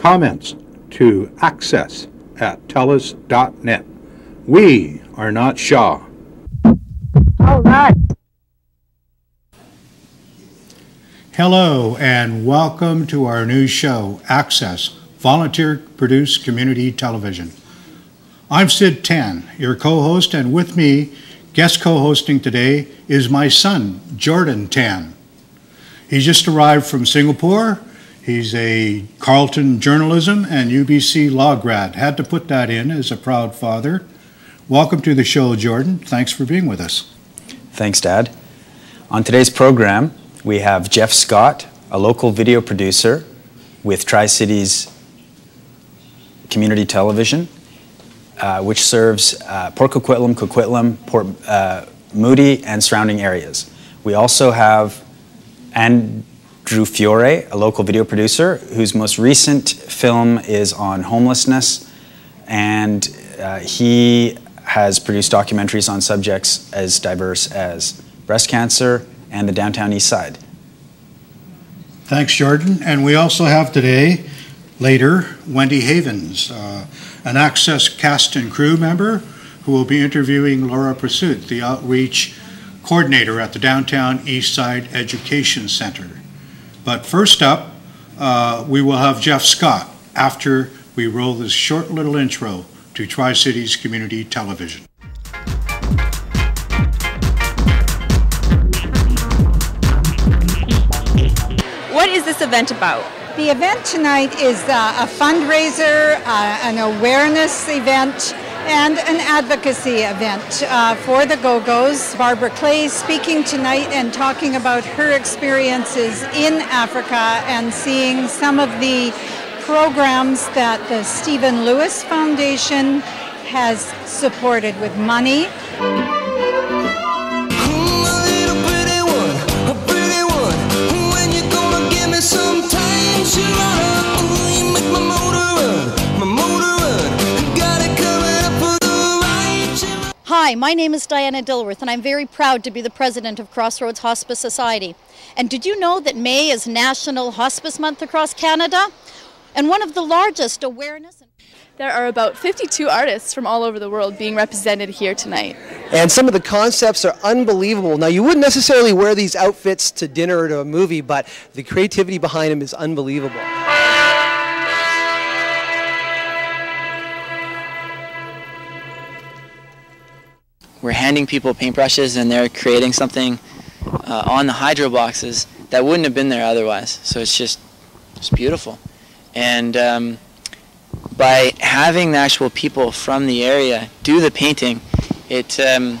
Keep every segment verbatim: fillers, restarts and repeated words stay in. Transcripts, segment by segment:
Comments to access at telus dot net. We are not Shaw. All right. Hello and welcome to our new show, Access, Volunteer-Produced Community Television. I'm Sid Tan, your co-host, and with me, guest co-hosting today, is my son, Jordan Tan. He's just arrived from Singapore. He's a Carleton journalism and U B C law grad. Had to put that in as a proud father. Welcome to the show, Jordan. Thanks for being with us. Thanks, Dad. On today's program, we have Geoff Scott, a local video producer with Tri-Cities Community Television, uh, which serves uh, Port Coquitlam, Coquitlam, Port uh, Moody, and surrounding areas. We also have and Drew Fiore, a local video producer, whose most recent film is on homelessness, and uh, he has produced documentaries on subjects as diverse as breast cancer and the Downtown Eastside. Thanks, Jordan. And we also have today, later, Wendy Havens, uh, an Access cast and crew member who will be interviewing Laura Pursuit, the outreach coordinator at the Downtown Eastside Education Center. But first up, uh, we will have Geoff Scott after we roll this short little intro to Tri-Cities Community Television. What is this event about? The event tonight is uh, a fundraiser, uh, an awareness event, and an advocacy event uh, for the Go-Go's. Barbara Clay speaking tonight and talking about her experiences in Africa and seeing some of the programs that the Stephen Lewis Foundation has supported with money. Hi, my name is Diana Dilworth, and I'm very proud to be the president of Crossroads Hospice Society. And did you know that May is National Hospice Month across Canada? And one of the largest awareness... There are about fifty-two artists from all over the world being represented here tonight. And some of the concepts are unbelievable. Now, you wouldn't necessarily wear these outfits to dinner or to a movie, but the creativity behind them is unbelievable. We're handing people paintbrushes and they're creating something uh, on the hydro boxes that wouldn't have been there otherwise. So it's just, it's beautiful. And um, by having the actual people from the area do the painting, it, um,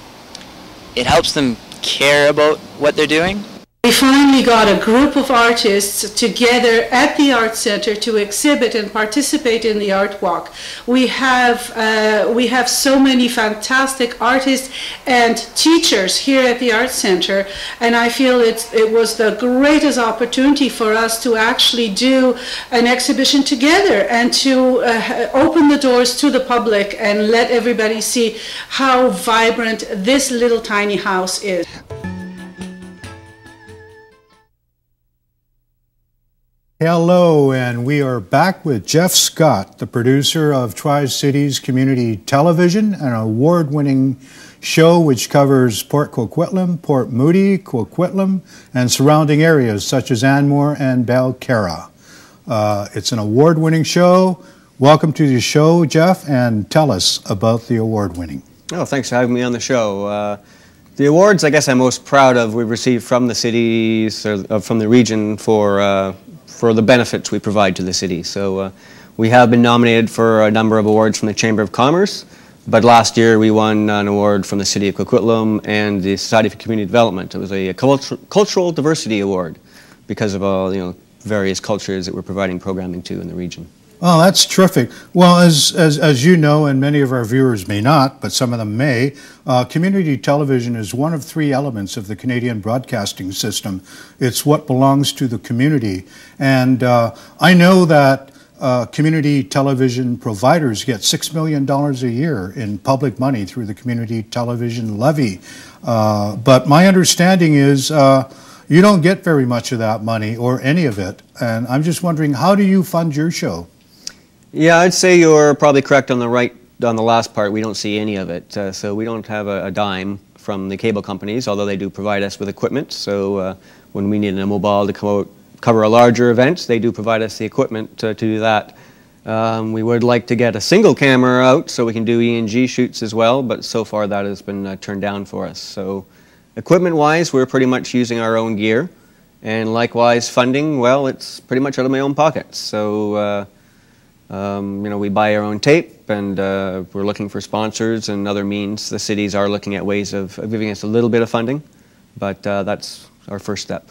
it helps them care about what they're doing. We finally got a group of artists together at the Art Center to exhibit and participate in the Art Walk. We have, uh, we have so many fantastic artists and teachers here at the Art Center, and I feel it, it was the greatest opportunity for us to actually do an exhibition together and to uh, open the doors to the public and let everybody see how vibrant this little tiny house is. Hello, and we are back with Geoff Scott, the producer of Tri-Cities Community Television, an award-winning show which covers Port Coquitlam, Port Moody, Coquitlam, and surrounding areas such as Anmore and Balcarra. Uh, it's an award-winning show. Welcome to the show, Geoff, and tell us about the award-winning. Oh, thanks for having me on the show. Uh, the awards, I guess, I'm most proud of we've received from the cities or uh, from the region for. Uh, for the benefits we provide to the city. So uh, we have been nominated for a number of awards from the Chamber of Commerce, but last year we won an award from the City of Coquitlam and the Society for Community Development. It was a cultu cultural diversity award because of all, you know, various cultures that we're providing programming to in the region. Oh, that's terrific. Well, as, as, as you know, and many of our viewers may not, but some of them may, uh, community television is one of three elements of the Canadian broadcasting system. It's what belongs to the community. And uh, I know that uh, community television providers get six million dollars a year in public money through the community television levy. Uh, but my understanding is uh, you don't get very much of that money or any of it. And I'm just wondering, how do you fund your show? Yeah, I'd say you're probably correct on the right, on the last part. We don't see any of it. Uh, so we don't have a, a dime from the cable companies, although they do provide us with equipment. So uh, when we need a mobile to co cover a larger event, they do provide us the equipment uh, to do that. Um, we would like to get a single camera out so we can do E N G shoots as well, but so far that has been uh, turned down for us. So equipment-wise, we're pretty much using our own gear. And likewise, funding, well, it's pretty much out of my own pocket. So uh, Um, you know, we buy our own tape, and uh, we're looking for sponsors and other means. The cities are looking at ways of, of giving us a little bit of funding, but uh, that's our first step.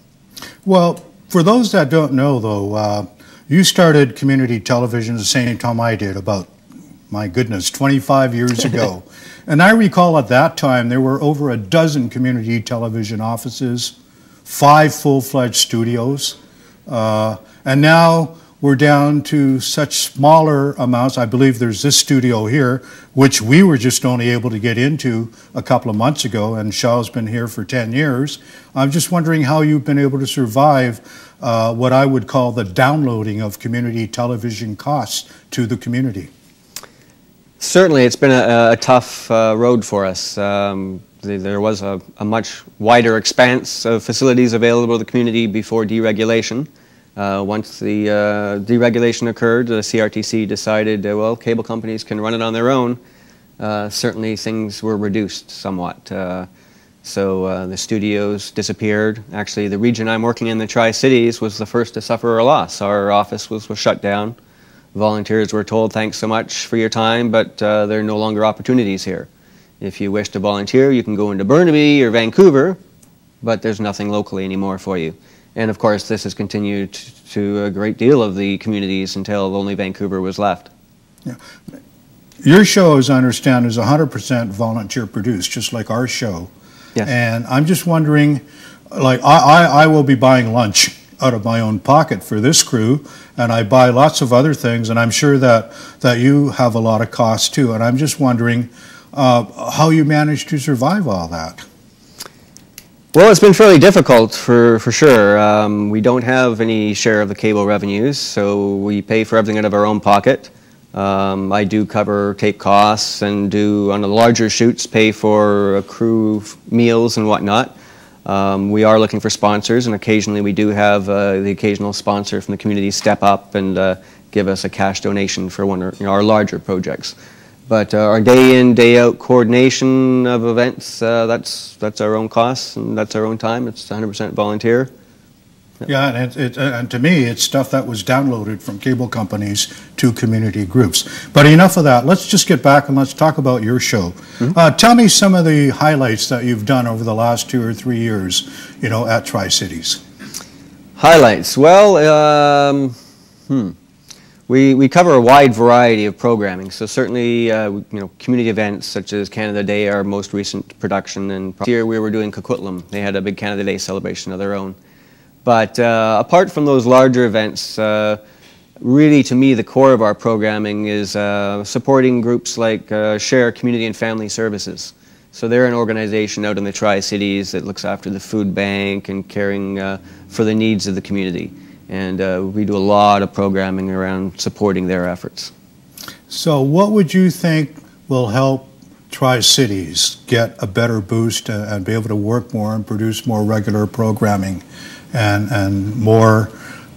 Well, for those that don't know, though, uh, you started community television the same time I did, about, my goodness, twenty-five years ago. And I recall at that time there were over a dozen community television offices, five full-fledged studios, uh, and now we're down to such smaller amounts. I believe there's this studio here, which we were just only able to get into a couple of months ago, and Shaw's been here for ten years. I'm just wondering how you've been able to survive uh, what I would call the downloading of community television costs to the community. Certainly, it's been a, a tough uh, road for us. Um, there was a, a much wider expanse of facilities available to the community before deregulation. Uh, once the uh, deregulation occurred, the C R T C decided, uh, well, cable companies can run it on their own. Uh, certainly things were reduced somewhat. Uh, so uh, the studios disappeared. Actually, the region I'm working in, the Tri-Cities, was the first to suffer a loss. Our office was, was shut down. Volunteers were told, thanks so much for your time, but uh, there are no longer opportunities here. If you wish to volunteer, you can go into Burnaby or Vancouver, but there's nothing locally anymore for you. And of course, this has continued to a great deal of the communities until only Vancouver was left. Yeah. Your show, as I understand, is one hundred percent volunteer produced, just like our show. Yes. And I'm just wondering, like, I, I, I will be buying lunch out of my own pocket for this crew, and I buy lots of other things, and I'm sure that, that you have a lot of costs too. And I'm just wondering uh, how you manage to survive all that. Well, it's been fairly difficult for, for sure. Um, we don't have any share of the cable revenues, so we pay for everything out of our own pocket. Um, I do cover tape costs and do, on the larger shoots, pay for crew meals and whatnot. Um, we are looking for sponsors, and occasionally we do have uh, the occasional sponsor from the community step up and uh, give us a cash donation for one of, you know, our larger projects. But uh, our day-in, day-out coordination of events, uh, that's, that's our own costs, and that's our own time. It's one hundred percent volunteer. Yep. Yeah, and, it, it, and to me, it's stuff that was downloaded from cable companies to community groups. But enough of that. Let's just get back and let's talk about your show. Mm-hmm. uh, tell me some of the highlights that you've done over the last two or three years, you know, at Tri-Cities. Highlights. Well, um, hmm. We, we cover a wide variety of programming, so certainly uh, you know, community events such as Canada Day, our most recent production, and here we were doing Coquitlam. They had a big Canada Day celebration of their own. But uh, apart from those larger events, uh, really to me the core of our programming is uh, supporting groups like uh, Share Community and Family Services. So they're an organization out in the Tri-Cities that looks after the food bank and caring uh, for the needs of the community. And uh, we do a lot of programming around supporting their efforts. So what would you think will help Tri-Cities get a better boost and be able to work more and produce more regular programming and, and more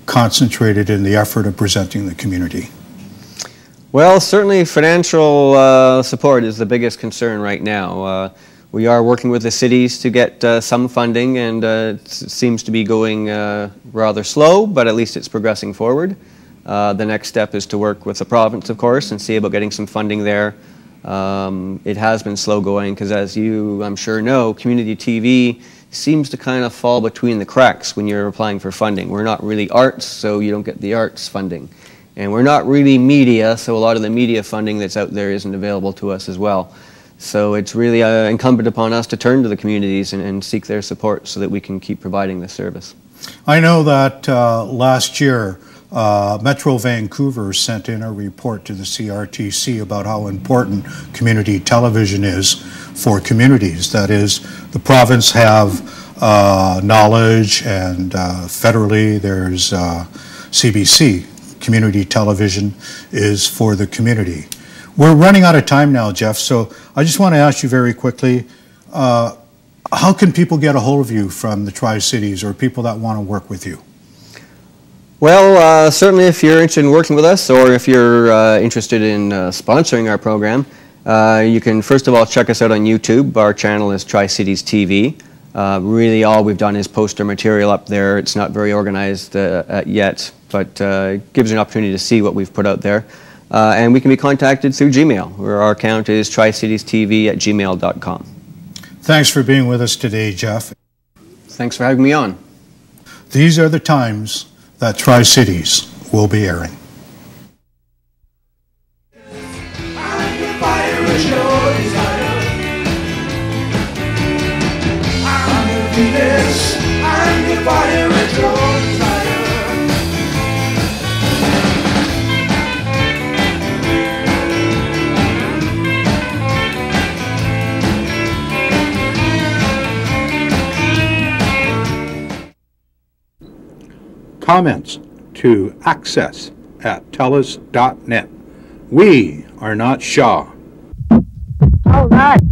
concentrated in the effort of presenting the community? Well, certainly financial uh, support is the biggest concern right now. Uh, We are working with the cities to get uh, some funding, and uh, it seems to be going uh, rather slow, but at least it's progressing forward. Uh, the next step is to work with the province, of course, and see about getting some funding there. Um, it has been slow going because, as you, I'm sure, know, community T V seems to kind of fall between the cracks when you're applying for funding. We're not really arts, so you don't get the arts funding. And we're not really media, so a lot of the media funding that's out there isn't available to us as well. So it's really uh, incumbent upon us to turn to the communities and, and seek their support so that we can keep providing this service. I know that uh, last year uh, Metro Vancouver sent in a report to the C R T C about how important community television is for communities. That is, the province have uh, knowledge, and uh, federally there's uh, C B C, community television is for the community. We're running out of time now, Geoff, so I just want to ask you very quickly, uh, how can people get a hold of you from the Tri-Cities or people that want to work with you? Well, uh, certainly if you're interested in working with us or if you're uh, interested in uh, sponsoring our program, uh, you can first of all check us out on YouTube. Our channel is Tri-Cities T V. Uh, really all we've done is post our material up there. It's not very organized uh, uh, yet, but uh, it gives you an opportunity to see what we've put out there. Uh, and we can be contacted through Gmail, where our account is tri cities t v at gmail dot com. Thanks for being with us today, Geoff. Thanks for having me on. These are the times that Tri-Cities will be airing. Comments to access at telus dot net. We are not Shaw. All right.